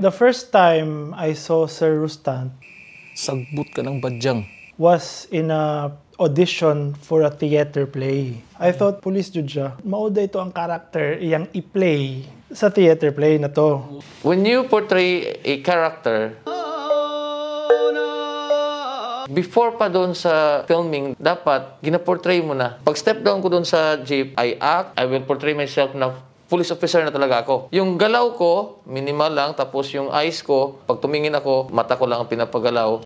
The first time I saw Sir Rustant Sagbut ka ng badyang was in a audition for a theater play. I thought, police jud siya. Mauda ito ang character iyang i-play sa theater play na to. When you portray a character, before pa doon sa filming, dapat gina-portray mo na. Pag step down ko doon sa jeep, I act, I will portray myself na police officer na talaga ako. Yung galaw ko, minimal lang, tapos yung eyes ko, pag tumingin ako, mata ko lang ang pinapagalaw.